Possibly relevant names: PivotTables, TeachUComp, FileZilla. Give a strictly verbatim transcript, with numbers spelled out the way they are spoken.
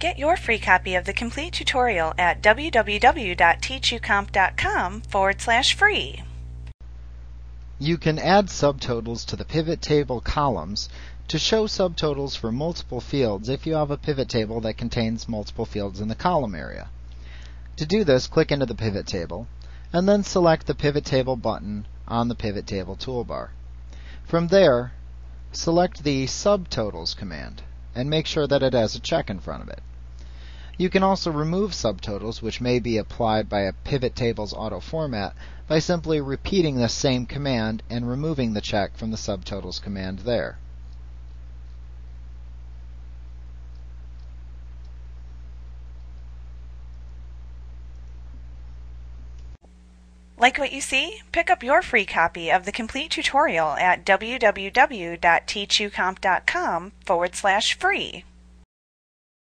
Get your free copy of the complete tutorial at w w w dot teach u comp dot com forward slash free. You can add subtotals to the pivot table columns to show subtotals for multiple fields if you have a pivot table that contains multiple fields in the column area. To do this, click into the pivot table and then select the pivot table button on the pivot table toolbar. From there, select the subtotals command and make sure that it has a check in front of it. You can also remove subtotals, which may be applied by a pivot table's auto format, by simply repeating the same command and removing the check from the subtotals command there. Like what you see? Pick up your free copy of the complete tutorial at w w w dot teach u comp dot com forward slash free.